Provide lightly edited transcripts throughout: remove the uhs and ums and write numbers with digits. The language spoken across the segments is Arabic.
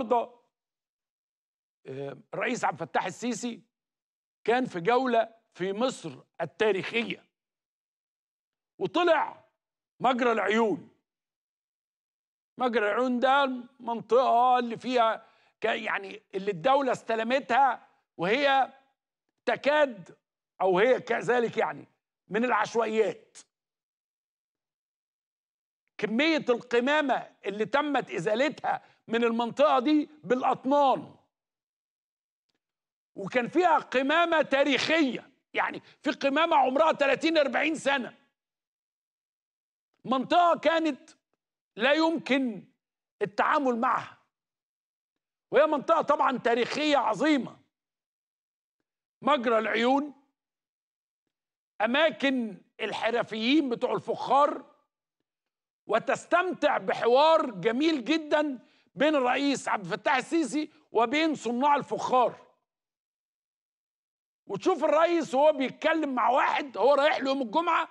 النهارده الرئيس عبد الفتاح السيسي كان في جولة في مصر التاريخية، وطلع مجرى العيون. مجرى العيون ده المنطقة اللي فيها يعني اللي الدولة استلمتها وهي تكاد أو هي كذلك يعني من العشوائيات. كمية القمامة اللي تمت إزالتها من المنطقة دي بالأطنان، وكان فيها قمامة تاريخية، يعني في قمامة عمرها 30-40 سنة. منطقة كانت لا يمكن التعامل معها، وهي منطقة طبعا تاريخية عظيمة. مجرى العيون أماكن الحرفيين بتوع الفخار، وتستمتع بحوار جميل جدا بين الرئيس عبد الفتاح السيسي وبين صناع الفخار، وتشوف الرئيس وهو بيتكلم مع واحد هو رايح له يوم الجمعة،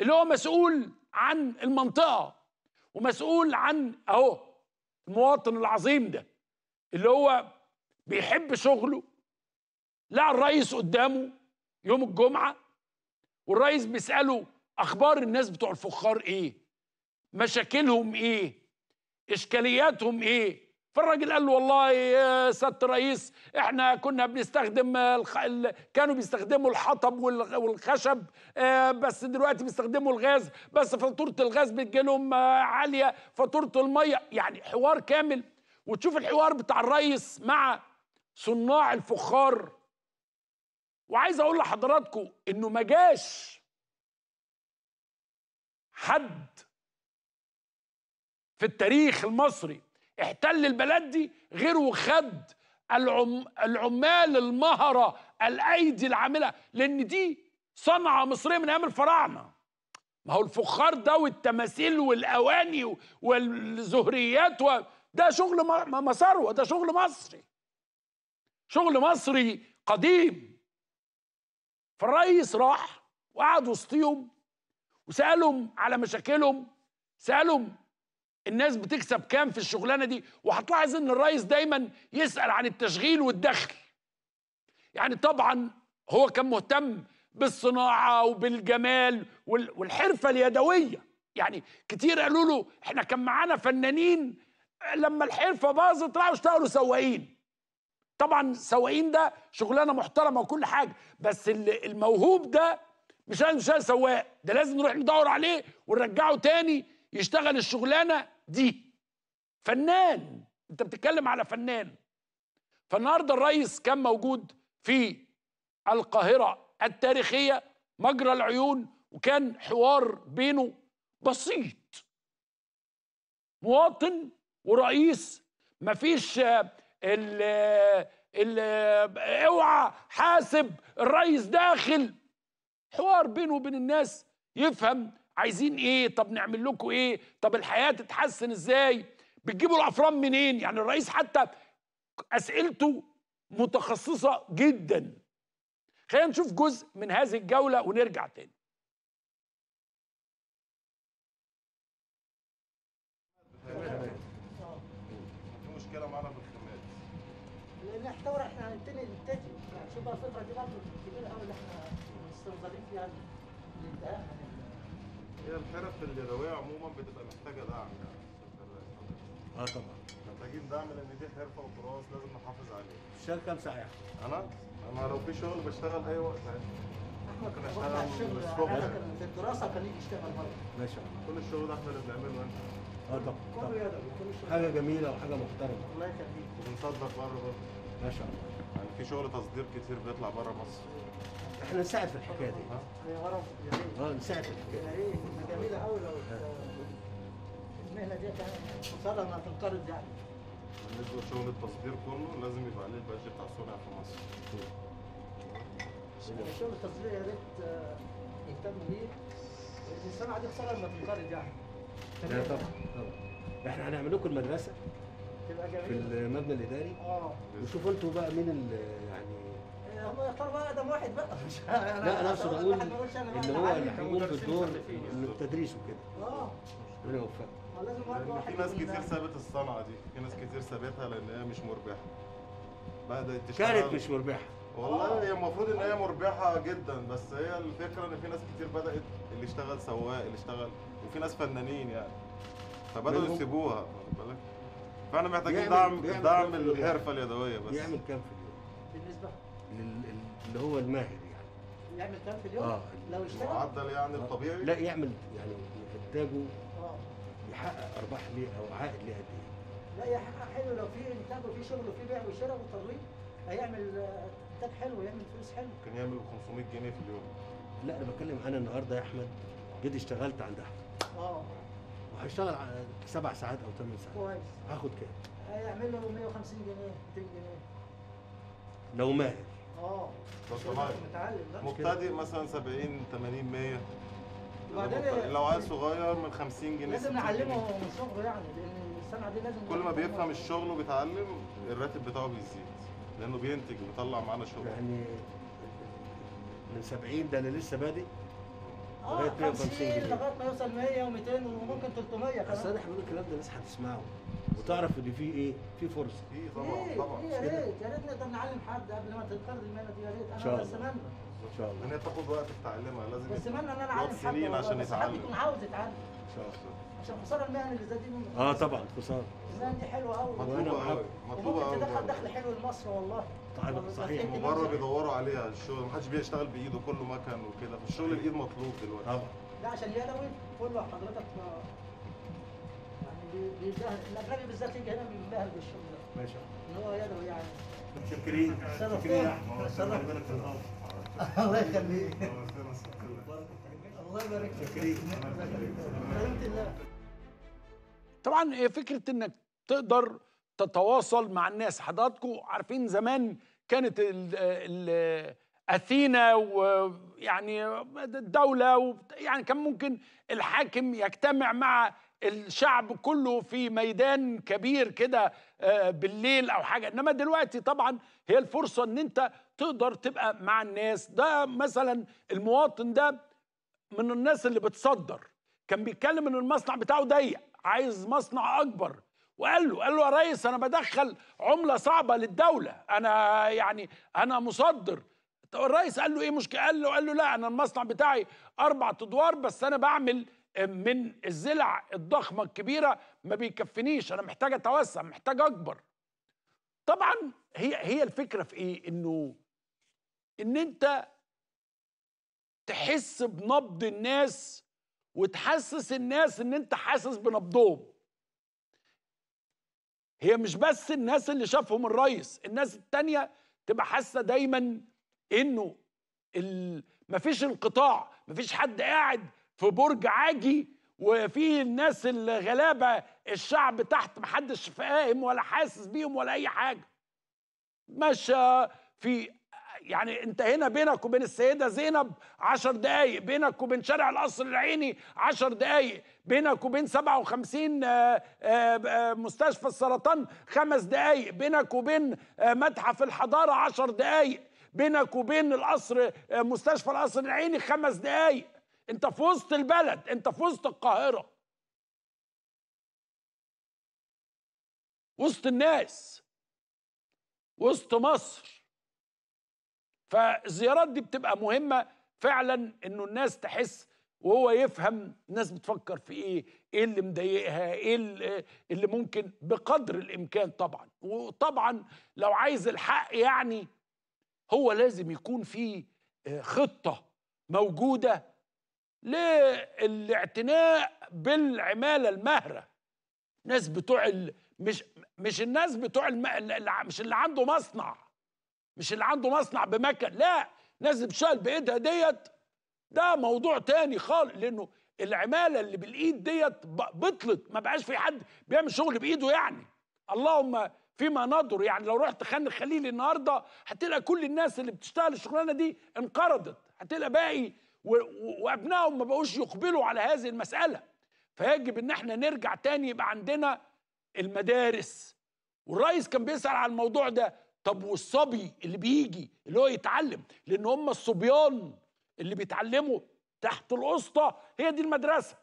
اللي هو مسؤول عن المنطقة ومسؤول عن اهو المواطن العظيم ده اللي هو بيحب شغله. لقى الرئيس قدامه يوم الجمعة والرئيس بيسأله أخبار الناس بتوع الفخار إيه؟ مشاكلهم إيه؟ إشكالياتهم إيه؟ فالراجل قال له والله يا سيادة الرئيس احنا كنا بنستخدم كانوا بيستخدموا الحطب والخشب، بس دلوقتي بيستخدموا الغاز، بس فاتورة الغاز بتجيلهم عالية، فاتورة المية. يعني حوار كامل، وتشوف الحوار بتاع الرئيس مع صناع الفخار. وعايز اقول لحضراتكم انه ما جاش حد في التاريخ المصري احتل البلد دي غير وخد العمال المهرة الأيدي العاملة، لأن دي صنعة مصرية من أيام الفراعنة. ما هو الفخار ده والتماثيل والأواني والزهريات ده شغل ثروة، ده شغل مصري، شغل مصري قديم. فالرئيس راح وقعد وسطيهم وسألهم على مشاكلهم، سألهم الناس بتكسب كام في الشغلانه دي. وهتلاحظ ان الرئيس دايما يسال عن التشغيل والدخل. يعني طبعا هو كان مهتم بالصناعه وبالجمال والحرفه اليدويه. يعني كتير قالوا له احنا كان معانا فنانين لما الحرفه باظت راحوا اشتغلوا سواقين. طبعا سواقين ده شغلانه محترمه وكل حاجه، بس الموهوب ده مش سواق، ده لازم نروح ندور عليه ونرجعه تاني يشتغل الشغلانه دي. فنان، انت بتتكلم على فنان. فالنهارده الرئيس كان موجود في القاهره التاريخيه مجرى العيون، وكان حوار بينه بسيط، مواطن ورئيس. مفيش اوعى حاسب الرئيس داخل، حوار بينه وبين الناس يفهم عايزين ايه، طب نعمل لكم ايه، طب الحياه تتحسن ازاي، بتجيبوا الافران منين. يعني الرئيس حتى اسئلته متخصصه جدا. خلينا نشوف جزء من هذه الجوله ونرجع تاني. في مشكله معانا في الخامات، لان احنا احنا هننتقل للتاني. شوف بقى الفتره دي برضه كبيره قوي اللي احنا مستنظرين فيها للتاهل. هي الحرف اليدويه عموما بتبقى محتاجه دعم، يعني طبعا محتاجين دعم، لان دي حرفه وتراث لازم نحافظ عليه. بتشتغل كام ساعه؟ انا لو في شغل بشتغل اي وقت عادي. ممكن اشتغل الصبح، في الدراسه خليك تشتغل بره. ما شاء الله، كل الشغل ده احنا اللي بنعمله هنا. طبعا كله يدوي، كل الشغل حاجه جميله وحاجه محترمه. الله يخليك. وبنصدر بره برضه. ما شاء الله، يعني في شغل تصدير كتير بيطلع بره مصر. احنا نساعد في الحكايه دي. يا رب يا ريت نساعد في الحكايه دي. جميله قوي لو المهنه دي كانت تنقرض. يعني بالنسبه لشغل التصدير كله لازم يبقى عليه البادج بتاع صنع في مصر. شغل التصدير يا ريت يهتموا بيه، لان الصنعه دي خساره لما تنقرض. يعني طبعا احنا هنعمل لكم المدرسه في المبنى الاداري. وشوفوا انتوا بقى مين اللي يعني هم يختاروا بقى اقدم واحد بقى. لا انا اقصد اقول اللي هو اللي هيقوم بالدور من التدريس وكده. ربنا يوفقك. في ناس كتير سابت الصنعه دي، في ناس كتير سابتها لان هي مش مربحه. بدات تشتغل كانت مش مربحه. والله هي المفروض ان هي مربحه جدا، بس هي الفكره ان في ناس كتير بدات، اللي اشتغل سواق، اللي اشتغل، وفي ناس فنانين يعني، فبداوا يسيبوها، واخد بالك؟ فاحنا محتاجين دعم الحرفه اليدويه. بس بيعمل كام في اليوم؟ بالنسبه اللي هو الماهر يعني يعمل كام في اليوم؟ لو اشتغل معدل يعني الطبيعي؟ لا يعمل يعني انتاجه يحقق ارباح ليه او عائد ليه قد ايه؟ لا يحقق حلو لو في انتاج وفي شغل وفي بيع وشراء وترويج، هيعمل انتاج حلو ويعمل فلوس حلو. ممكن يعمل 500 جنيه في اليوم. لا انا بتكلم انا النهارده يا احمد جيت اشتغلت عند احمد. وهشتغل 7 ساعات او 8 ساعات. كويس. هاخد كام؟ هيعمل له 150 جنيه 200 جنيه. لو ماهر. متعلم مبتدئ مثلا 70 80 100. وبعدين لو عيل صغير من 50 جنيه لازم نعلمه من صغره يعني، لان الصنعه دي لازم كل ما بيفهم الشغل وبيتعلم الراتب بتاعه بيزيد، لانه بينتج وبيطلع معانا شغل. يعني من 70 ده انا لسه بادئ لغايه 150 جنيه، لغايه ما يوصل 100 و200 وممكن 300 كمان. بس انا حبيبي الكلام ده الناس هتسمعه وتعرف ان فيه ايه؟ في فرصه. في طبعا. يا ريت يا ريت نقدر نعلم حد قبل ما تنقرض المهنه دي، يا ريت. انا بتمنى ان شاء الله ان هي تاخد وقت في تعليمها، لازم بتمنى ان انا اعلم حد عشان يتعلم، يكون عاوز يتعلم ان شاء الله، عشان خساره المهنه اللي زي دي. طبعا خساره المهنه دي حلوه قوي، مطلوبه قوي، مطلوبه قوي، وممكن دخل حلو لمصر والله. صحيح، بره بيدوروا عليها الشغل، محدش بيشتغل بايده، كله مكن وكده، فالشغل الايد مطلوب دلوقتي طبعا. لا عشان يدوي كله حضرتك يعني بيبهر، الاجنبي بالذات يجي هنا بينبهر بالشغل ده ما شاء الله، ان هو يدوي يعني. متشكرين متشكرين يا احمد، شرفنا في الارض. الله يخليك، الله يبارك فيك. الله طبعا فكره انك تقدر تتواصل مع الناس. حضراتكم عارفين زمان كانت اثينا ويعني الدوله يعني كان ممكن الحاكم يجتمع مع الشعب كله في ميدان كبير كده بالليل او حاجه، انما دلوقتي طبعا هي الفرصه ان انت تقدر تبقى مع الناس. ده مثلا المواطن ده من الناس اللي بتصدر، كان بيتكلم ان المصنع بتاعه ضيق، عايز مصنع اكبر، وقال له يا ريس انا بدخل عمله صعبه للدوله، انا يعني انا مصدر. الريس قال له ايه مشكله؟ قال له لا انا المصنع بتاعي 4 ادوار بس، انا بعمل من الزلع الضخمه الكبيره ما بيكفنيش، انا محتاج اتوسع، محتاج اكبر. طبعا هي الفكره في ايه؟ انه ان انت تحس بنبض الناس وتحسس الناس ان انت حاسس بنبضهم. هي مش بس الناس اللي شافهم الريس، الناس التانية تبقى حاسه دايما انه مفيش انقطاع، مفيش حد قاعد في برج عاجي وفي الناس الغلابه الشعب تحت محدش فاهم ولا حاسس بيهم ولا اي حاجه. ماشي في يعني انت هنا بينك وبين السيده زينب 10 دقائق، بينك وبين شارع القصر العيني 10 دقائق، بينك وبين 57 مستشفى السرطان 5 دقائق، بينك وبين متحف الحضاره 10 دقائق، بينك وبين القصر مستشفى القصر العيني 5 دقائق. انت في وسط البلد، انت في وسط القاهره، وسط الناس، وسط مصر. فالزيارات دي بتبقى مهمه فعلا، انه الناس تحس وهو يفهم الناس بتفكر في ايه اللي مضايقها، ايه اللي ممكن بقدر الامكان. طبعا وطبعا لو عايز الحق يعني هو لازم يكون في خطه موجوده للاعتناء بالعماله الماهره. الناس بتوع مش الناس بتوع مش اللي عنده مصنع، مش اللي عنده مصنع بمكن، لا، الناس اللي بتشتغل بايدها ديت ده موضوع تاني خالص، لانه العماله اللي بالايد ديت بطلت، ما بقاش في حد بيعمل شغل بايده يعني. اللهم فيما ندر يعني، لو رحت خان الخليل النهارده هتلاقي كل الناس اللي بتشتغل الشغلانه دي انقرضت، هتلاقي باقي وابنائهم ما بقوش يقبلوا على هذه المساله. فيجب ان احنا نرجع تاني يبقى عندنا المدارس. والرئيس كان بيسال على الموضوع ده، طب والصبي اللي بيجي اللي هو يتعلم، لان هم الصبيان اللي بيتعلموا تحت القسطه هي دي المدرسه.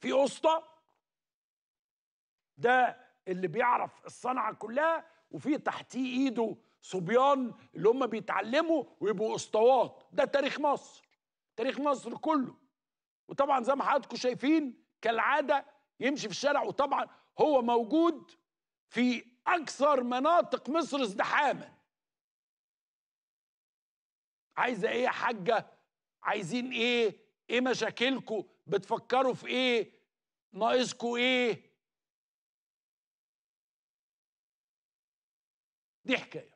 في قسطه ده اللي بيعرف الصنعة كلها، وفي تحتيه ايده صبيان اللي هم بيتعلموا ويبقوا اسطوات. ده تاريخ مصر، تاريخ مصر كله. وطبعا زي ما حضراتكم شايفين كالعادة يمشي في الشارع، وطبعا هو موجود في اكثر مناطق مصر ازدحاما. عايزة ايه يا حاجة؟ عايزين ايه؟ ايه مشاكلكم؟ بتفكروا في ايه؟ ناقصكم ايه؟ دي حكاية.